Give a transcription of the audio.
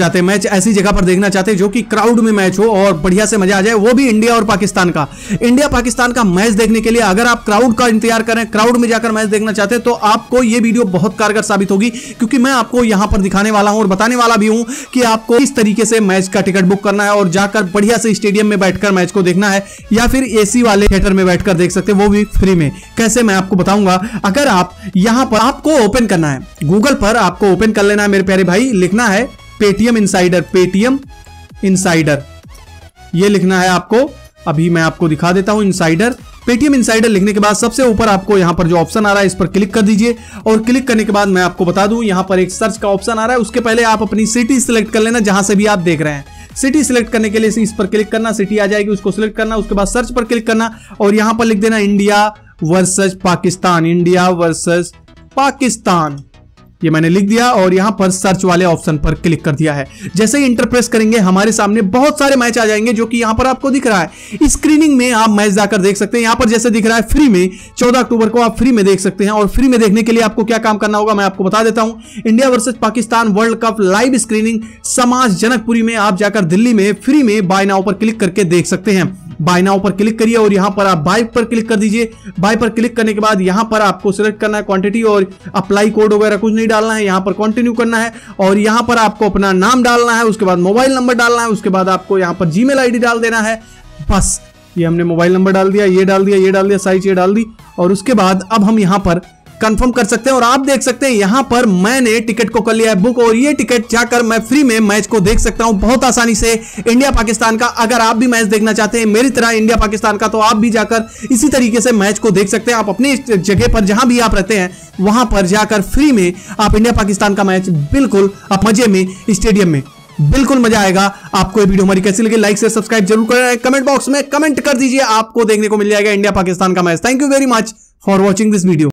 चाहते मैच ऐसी जगह पर देखना चाहते जो कि क्राउड में मैच हो और बढ़िया से मजा आ जाए, वो भी इंडिया और पाकिस्तान का। इंडिया पाकिस्तान का मैच देखने के लिए अगर आप क्राउड का इंतजार करें, क्राउड में जाकर मैच देखना चाहते हैं, तो आपको ये वीडियो बहुत कारगर साबित होगी, क्योंकि मैं आपको यहां पर दिखाने वाला हूं और बताने वाला भी हूं कि आपको इस तरीके से मैच का टिकट बुक करना है और जाकर बढ़िया से स्टेडियम में बैठकर मैच को देखना है या फिर एसी वाले थिएटर में बैठकर देख सकते हैं, वो भी फ्री में। कैसे, मैं आपको बताऊंगा। अगर आप यहां पर आपको ओपन करना है, गूगल पर आपको ओपन कर लेना है मेरे प्यारे भाई, लिखना है पेटीएम इनसाइडर, पेटीएम इनसाइडर ये लिखना है आपको। अभी मैं आपको दिखा देता हूं इनसाइडर। पेटीएम इनसाइडर लिखने के बाद सबसे ऊपर आपको यहां पर जो ऑप्शन आ रहा है इस पर क्लिक कर दीजिए और क्लिक करने के बाद मैं आपको बता दूं यहां पर एक सर्च का ऑप्शन आ रहा है। उसके पहले आप अपनी सिटी सिलेक्ट कर लेना, जहां से भी आप देख रहे हैं। सिटी सिलेक्ट करने के लिए इस पर क्लिक करना, सिटी आ जाएगी, उसको सिलेक्ट करना, उसके बाद सर्च पर क्लिक करना और यहां पर लिख देना India versus Pakistan, India versus Pakistan, ये मैंने लिख दिया और यहां पर सर्च वाले ऑप्शन पर क्लिक कर दिया है। जैसे ही इंटरप्रेस करेंगे हमारे सामने बहुत सारे मैच आ जाएंगे जो कि यहां पर आपको दिख रहा है। स्क्रीनिंग में आप मैच जाकर देख सकते हैं। यहां पर जैसे दिख रहा है फ्री में 14 अक्टूबर को आप फ्री में देख सकते हैं। और फ्री में देखने के लिए आपको क्या काम करना होगा मैं आपको बता देता हूं। India versus Pakistan world cup live screening समाज जनकपुरी में आप जाकर दिल्ली में फ्री में बाय नाउ पर क्लिक करके देख सकते हैं। बाय नाउ पर क्लिक करिए और यहां पर आप बाय पर क्लिक कर दीजिए। बाय पर क्लिक करने के बाद यहां पर आपको सिलेक्ट करना है क्वांटिटी और अप्लाई कोड वगैरह कुछ नहीं डालना है, यहां पर कंटिन्यू करना है और यहां पर आपको अपना नाम डालना है, उसके बाद मोबाइल नंबर डालना है, उसके बाद आपको यहां पर जीमेल आईडी डाल देना है। बस ये हमने मोबाइल नंबर डाल दिया, ये डाल दिया, ये डाल दिया, साइज ये डाल दी और उसके बाद अब हम यहां पर कंफर्म कर सकते हैं। और आप देख सकते हैं यहां पर मैंने टिकट को कर लिया है बुक और ये टिकट जाकर मैं फ्री में मैच को देख सकता हूं बहुत आसानी से, इंडिया पाकिस्तान का। अगर आप भी मैच देखना चाहते हैं मेरी तरह इंडिया पाकिस्तान का, तो आप भी जाकर इसी तरीके से मैच को देख सकते हैं। आप अपनी जगह पर जहां भी आप रहते हैं वहां पर जाकर फ्री में आप इंडिया पाकिस्तान का मैच बिल्कुल आप मजे में स्टेडियम में बिल्कुल मजा आएगा। आपको ये वीडियो हमारी कैसी लगी, लाइक से सब्सक्राइब जरूर करें, कमेंट बॉक्स में कमेंट कर दीजिए। आपको देखने को मिल जाएगा इंडिया पाकिस्तान का match. Thank you very much for watching this video.